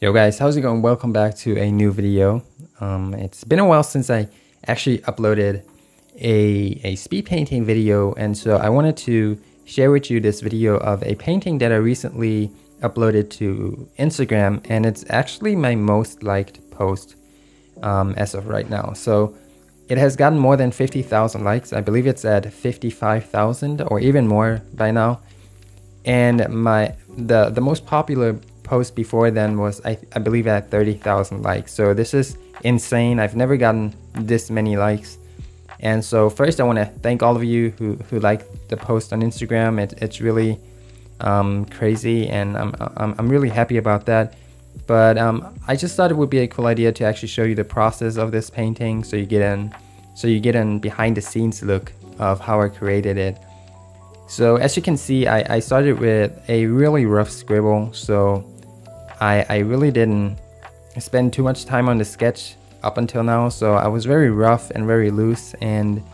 Yo guys, how's it going? Welcome back to a new video. It's been a while since I actually uploaded a speed painting video, and so I wanted to share with you this video of a painting that I recently uploaded to Instagram, and it's actually my most liked post as of right now. So it has gotten more than 50,000 likes. I believe it's at 55,000 or even more by now. And the most popular post before then was I believe at 30,000 likes. So this is insane. I've never gotten this many likes. And so first I want to thank all of you who liked the post on Instagram. It's really crazy, and I'm really happy about that. But I just thought it would be a cool idea to actually show you the process of this painting, so you get an behind the scenes look of how I created it. So as you can see, I started with a really rough scribble, so I really didn't spend too much time on the sketch up until now, so I was very rough and very loose. And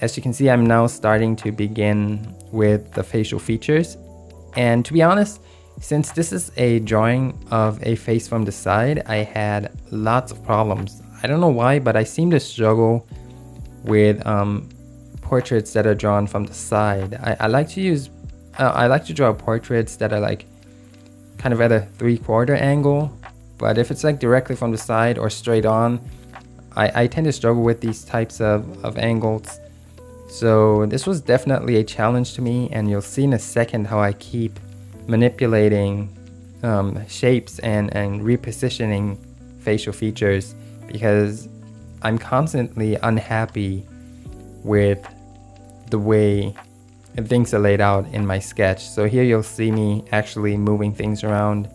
as you can see, I'm now starting to begin with the facial features. And to be honest, since this is a drawing of a face from the side, I had lots of problems. I don't know why, but I seem to struggle with portraits that are drawn from the side. I like to draw portraits that are like kind of at a 3/4 angle, but if it's like directly from the side or straight on, I tend to struggle with these types of angles. So this was definitely a challenge to me, and you'll see in a second how I keep manipulating shapes and repositioning facial features, because I'm constantly unhappy with the way things are laid out in my sketch. So here you'll see me actually moving things around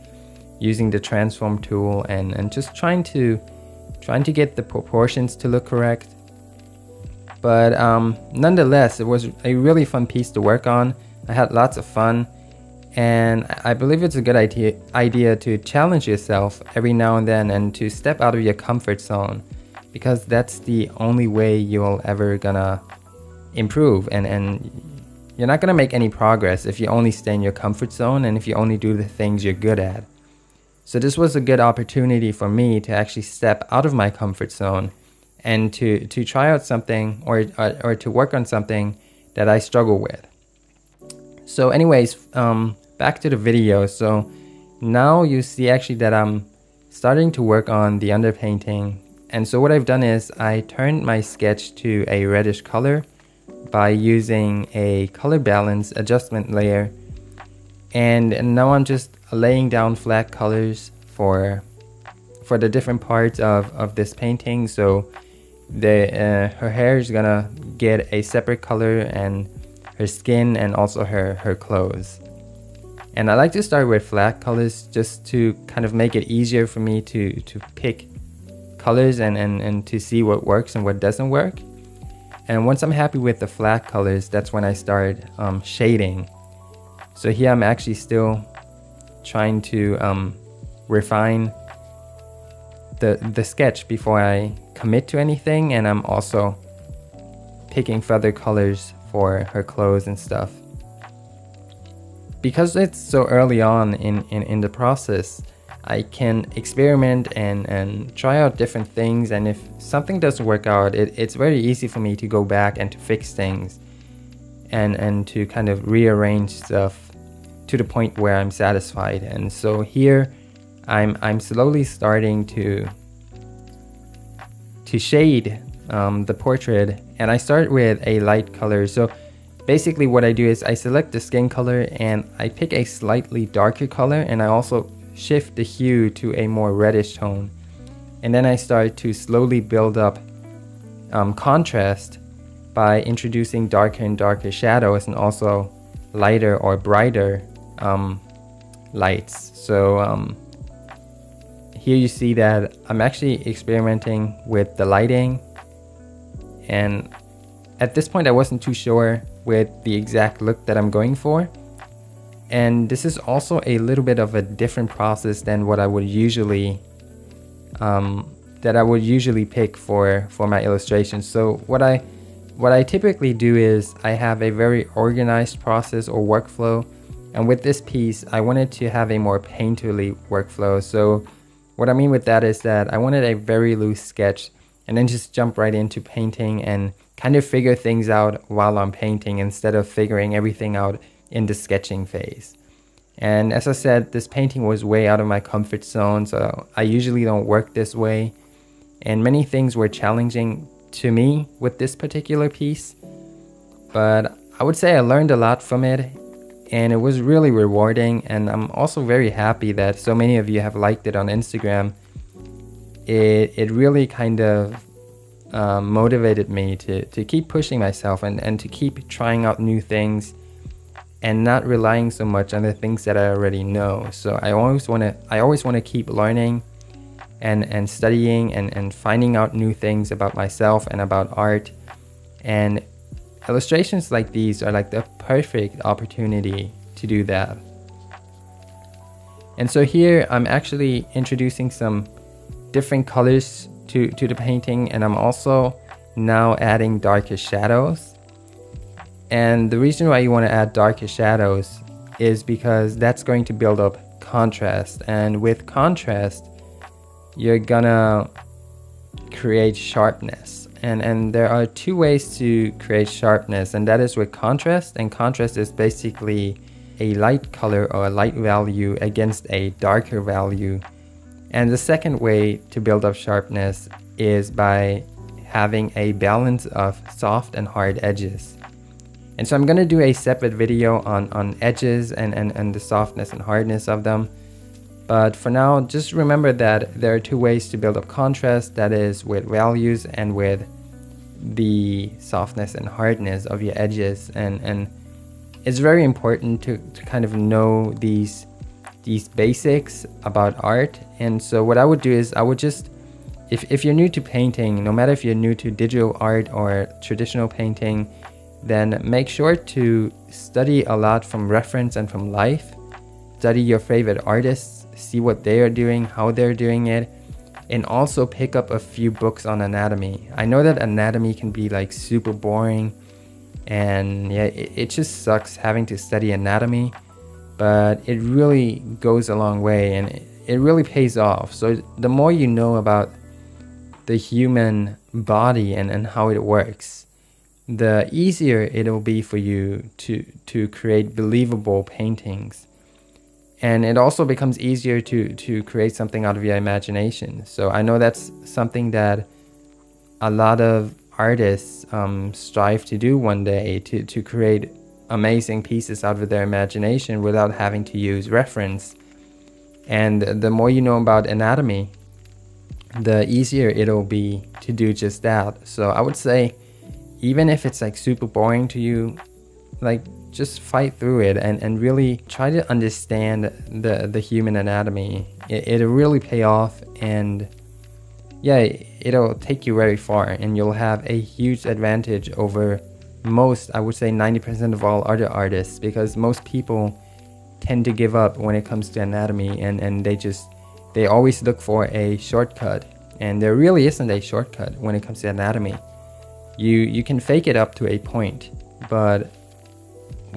using the transform tool, and just trying to get the proportions to look correct. But nonetheless, it was a really fun piece to work on. I had lots of fun, and I believe it's a good idea to challenge yourself every now and then, and to step out of your comfort zone, because that's the only way you'll ever gonna improve, and you're not gonna make any progress if you only stay in your comfort zone and if you only do the things you're good at. So this was a good opportunity for me to actually step out of my comfort zone and to try out something or to work on something that I struggle with. So anyways, back to the video. So now you see actually that I'm starting to work on the underpainting. And so what I've done is I turned my sketch to a reddish color by using a color balance adjustment layer. And now I'm just laying down flat colors for the different parts of this painting. So her hair is gonna get a separate color, and her skin, and also her clothes. And I like to start with flat colors just to kind of make it easier for me to pick colors and to see what works and what doesn't work. And once I'm happy with the flat colors, that's when I start shading. So here I'm actually still trying to refine the sketch before I commit to anything, and I'm also picking further colors for her clothes and stuff. Because it's so early on in the process, I can experiment and try out different things, and if something doesn't work out, it's very easy for me to go back and to fix things and to kind of rearrange stuff to the point where I'm satisfied. And so here I'm slowly starting to shade the portrait, and I start with a light color. So basically what I do is I select the skin color and I pick a slightly darker color, and I also shift the hue to a more reddish tone, and then I start to slowly build up contrast by introducing darker and darker shadows, and also lighter or brighter lights. So here you see that I'm actually experimenting with the lighting, and at this point I wasn't too sure with the exact look that I'm going for. And this is also a little bit of a different process than what I would usually pick for my illustrations. So what I typically do is I have a very organized process or workflow And with this piece, I wanted to have a more paint-to-leaf workflow. So what I mean with that is that I wanted a very loose sketch and then just jump right into painting and kind of figure things out while I'm painting instead of figuring everything out in the sketching phase. And as I said, this painting was way out of my comfort zone, so I usually don't work this way. And many things were challenging to me with this particular piece, but I would say I learned a lot from it, and it was really rewarding. And I'm also very happy that so many of you have liked it on Instagram. It really kind of motivated me to keep pushing myself and to keep trying out new things and not relying so much on the things that I already know. So I always want to keep learning and studying and finding out new things about myself and about art. And illustrations like these are like the perfect opportunity to do that. And so here I'm actually introducing some different colors to the painting, and I'm also now adding darker shadows. And the reason why you want to add darker shadows is because that's going to build up contrast, and with contrast you're gonna create sharpness. And there are two ways to create sharpness, and that is with contrast. And contrast is basically a light color or a light value against a darker value. And the second way to build up sharpness is by having a balance of soft and hard edges. And so I'm gonna do a separate video on edges and the softness and hardness of them. But for now, just remember that there are two ways to build up contrast, that is with values and with the softness and hardness of your edges. And it's very important to kind of know these basics about art. And so what I would do is I would just, if you're new to painting, no matter if you're new to digital art or traditional painting, then make sure to study a lot from reference and from life. Study your favorite artists. See what they are doing, how they're doing it, and also pick up a few books on anatomy. I know that anatomy can be like super boring, and yeah, it just sucks having to study anatomy, but it really goes a long way and it really pays off. So the more you know about the human body and how it works, the easier it'll be for you to create believable paintings. And it also becomes easier to create something out of your imagination. So I know that's something that a lot of artists strive to do one day, to create amazing pieces out of their imagination without having to use reference. And the more you know about anatomy, the easier it'll be to do just that. So I would say, even if it's like super boring to you, like just fight through it and really try to understand the human anatomy. It'll really pay off, and yeah, it'll take you very far, and you'll have a huge advantage over most, I would say 90% of all other artists, because most people tend to give up when it comes to anatomy, and they always look for a shortcut, and there really isn't a shortcut when it comes to anatomy. You can fake it up to a point, but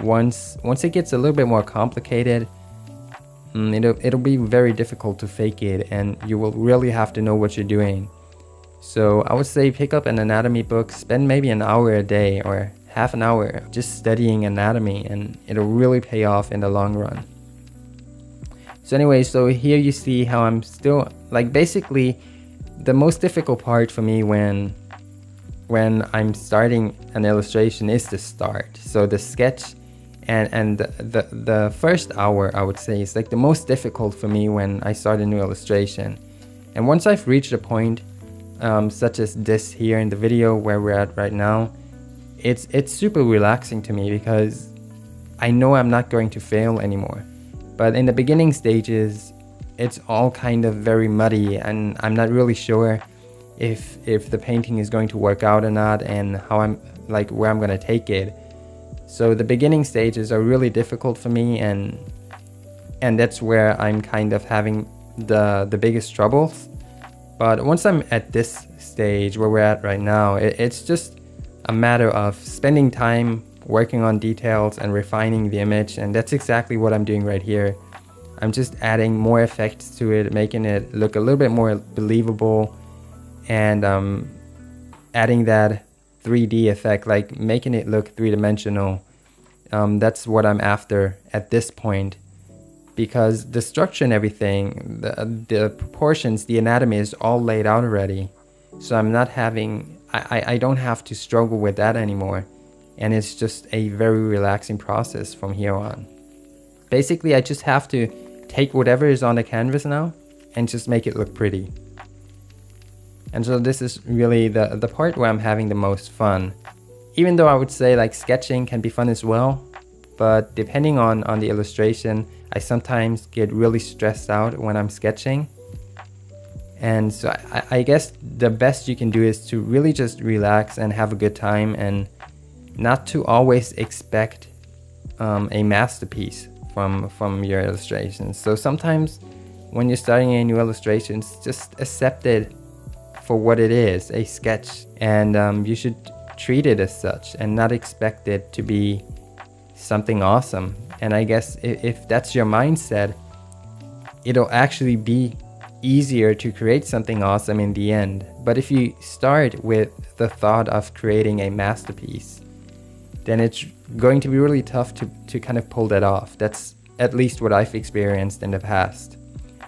once it gets a little bit more complicated, it'll be very difficult to fake it, and you will really have to know what you're doing. So I would say pick up an anatomy book, spend maybe an hour a day or half an hour just studying anatomy, and it'll really pay off in the long run. So anyway, so here you see how I'm still, like, basically the most difficult part for me when I'm starting an illustration is the start. So the sketch and the first hour, I would say, is like the most difficult for me when I start a new illustration. And once I've reached a point such as this here in the video where we're at right now, it's super relaxing to me because I know I'm not going to fail anymore. But in the beginning stages, it's all kind of very muddy, and I'm not really sure if the painting is going to work out or not, and how I'm, like, where I'm gonna take it. So the beginning stages are really difficult for me, and that's where I'm kind of having the biggest troubles. But once I'm at this stage where we're at right now, it's just a matter of spending time working on details and refining the image, and that's exactly what I'm doing right here. I'm just adding more effects to it, making it look a little bit more believable, and adding that 3D effect, like making it look three-dimensional. That's what I'm after at this point, because the structure and everything, the proportions, the anatomy is all laid out already. So I'm not having, I don't have to struggle with that anymore. And it's just a very relaxing process from here on. Basically, I just have to take whatever is on the canvas now and just make it look pretty. And so this is really the part where I'm having the most fun. Even though I would say like sketching can be fun as well, but depending on the illustration, I sometimes get really stressed out when I'm sketching. And so I guess the best you can do is to really just relax and have a good time, and not to always expect a masterpiece from your illustrations. So sometimes when you're starting a new illustration, just accept it for what it is, a sketch, and you should treat it as such and not expect it to be something awesome. And I guess if that's your mindset, it'll actually be easier to create something awesome in the end. But if you start with the thought of creating a masterpiece, then it's going to be really tough to kind of pull that off. That's at least what I've experienced in the past.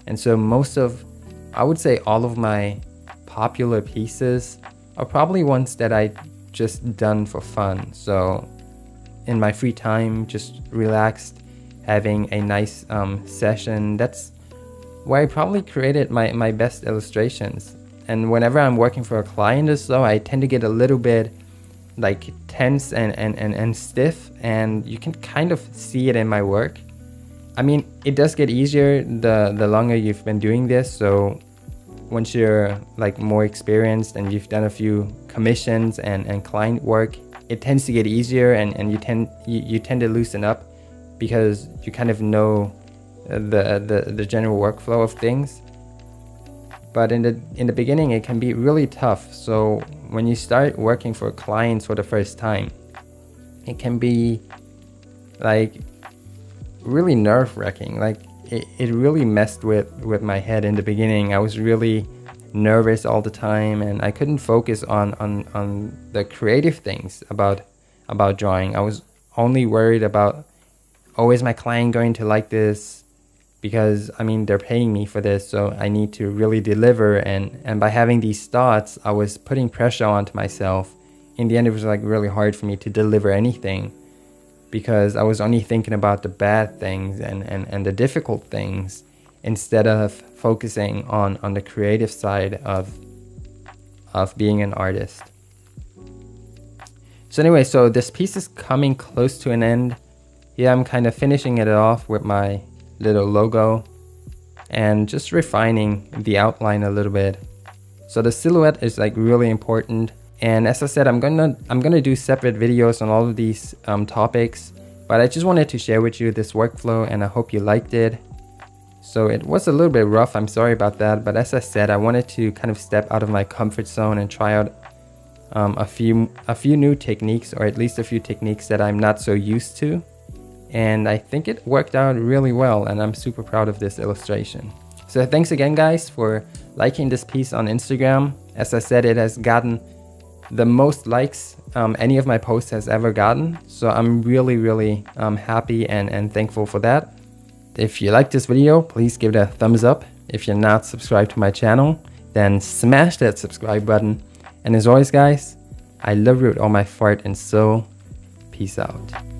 And so most of, I would say all of my popular pieces are probably ones that I just done for fun. So in my free time, just relaxed, having a nice session, that's where I probably created my best illustrations. And whenever I'm working for a client or so, I tend to get a little bit like tense and stiff, and you can kind of see it in my work. I mean, it does get easier the longer you've been doing this. So once you're like more experienced and you've done a few commissions and client work, it tends to get easier, and you tend to loosen up, because you kind of know the general workflow of things. But in the beginning, it can be really tough. So when you start working for clients for the first time, it can be like really nerve-wracking. Like it really messed with my head in the beginning. I was really nervous all the time, and I couldn't focus on the creative things about drawing. I was only worried about, oh, is my client going to like this? Because I mean, they're paying me for this, so I need to really deliver. And by having these thoughts, I was putting pressure onto myself. In the end, it was like really hard for me to deliver anything, because I was only thinking about the bad things and the difficult things, instead of focusing on the creative side of being an artist. So anyway, so this piece is coming close to an end. Yeah, I'm kind of finishing it off with my little logo and just refining the outline a little bit. So the silhouette is like really important, and as I said, I'm gonna do separate videos on all of these topics, but I just wanted to share with you this workflow, and I hope you liked it. So it was a little bit rough, I'm sorry about that, but as I said, I wanted to kind of step out of my comfort zone and try out a few new techniques, or at least a few techniques that I'm not so used to. And I think it worked out really well, and I'm super proud of this illustration. So thanks again, guys, for liking this piece on Instagram. As I said, it has gotten the most likes any of my posts has ever gotten. So I'm really happy and thankful for that. If you like this video, please give it a thumbs up. If you're not subscribed to my channel, then smash that subscribe button. And as always, guys, I love you with all my heart and soul. Peace out.